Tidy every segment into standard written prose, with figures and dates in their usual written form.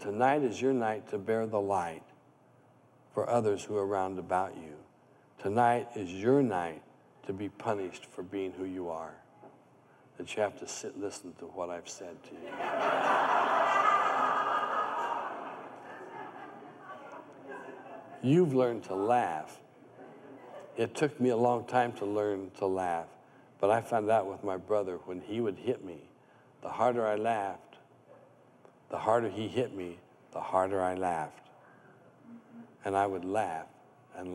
Tonight is your night to bear the light for others who are round about you. Tonight is your night to be punished for being who you are. That you have to sit and listen to what I've said to you. You've learned to laugh. It took me a long time to learn to laugh, but I found out with my brother when he would hit me, the harder I laughed, the harder he hit me, the harder I laughed. And I would laugh, and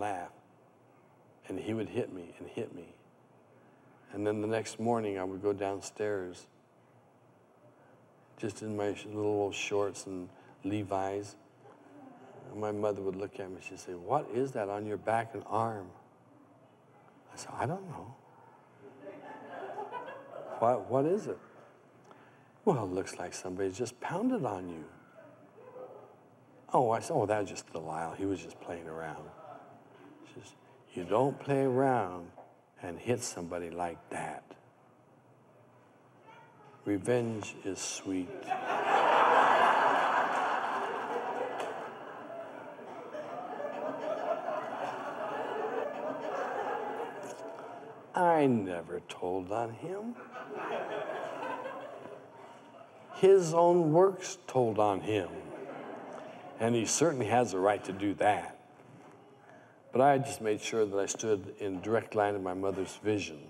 he would hit me and hit me. And then the next morning, I would go downstairs, just in my little old shorts and Levi's. And my mother would look at me, she'd say, "What is that on your back and arm?" I said, "I don't know. What is it?" "Well, it looks like somebody's just pounded on you." "Oh," I said, "oh, that was just Delisle. He was just playing around." She says, "You don't play around and hit somebody like that. Revenge is sweet." I never told on him. His own works told on him. And he certainly has the right to do that. But I just made sure that I stood in direct line of my mother's vision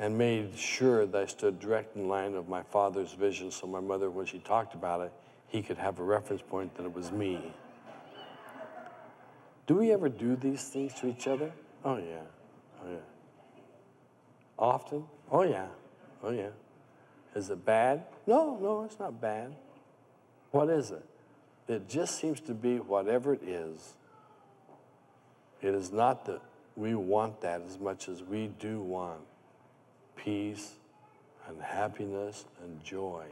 and made sure that I stood direct in line of my father's vision, so my mother, when she talked about it, he could have a reference point that it was me. Do we ever do these things to each other? Oh, yeah. Oh, yeah. Often? Oh, yeah. Oh, yeah. Is it bad? No, no, it's not bad. What is it? It just seems to be whatever it is. It is not that we want that as much as we do want peace and happiness and joy.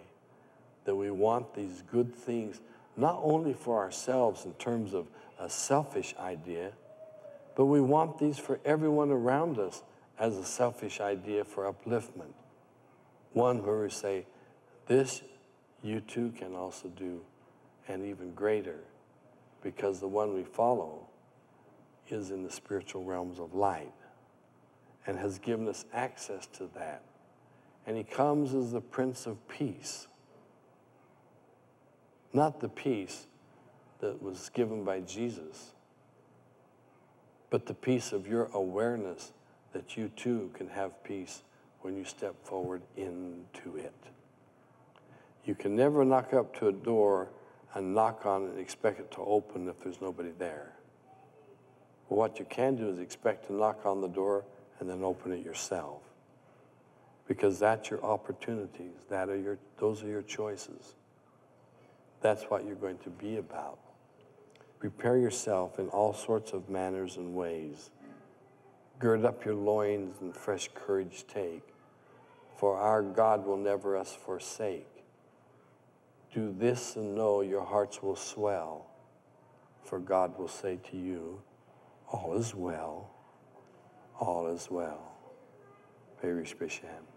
That we want these good things, not only for ourselves in terms of a selfish idea, but we want these for everyone around us as a selfish idea for upliftment. One where we say, this you too can also do, and even greater, because the one we follow is in the spiritual realms of light and has given us access to that. And he comes as the Prince of Peace. Not the peace that was given by Jesus, but the peace of your awareness that you too can have peace when you step forward into it. You can never knock up to a door and knock on it and expect it to open if there's nobody there. But what you can do is expect to knock on the door and then open it yourself, because that's your opportunities, those are your choices. That's what you're going to be about. Prepare yourself in all sorts of manners and ways. Gird up your loins and fresh courage take, for our God will never us forsake. Do this and know your hearts will swell, for God will say to you, all is well, all is well. Peri Spisham.